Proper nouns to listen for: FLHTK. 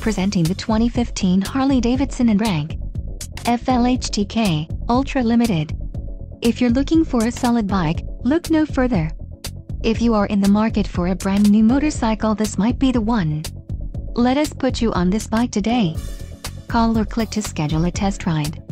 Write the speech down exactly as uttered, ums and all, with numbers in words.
Presenting the twenty fifteen Harley-Davidson in rank F L H T K Ultra Limited. If you're looking for a solid bike, look no further. If you are in the market for a brand new motorcycle, this might be the one. Let us put you on this bike today. Call or click to schedule a test ride.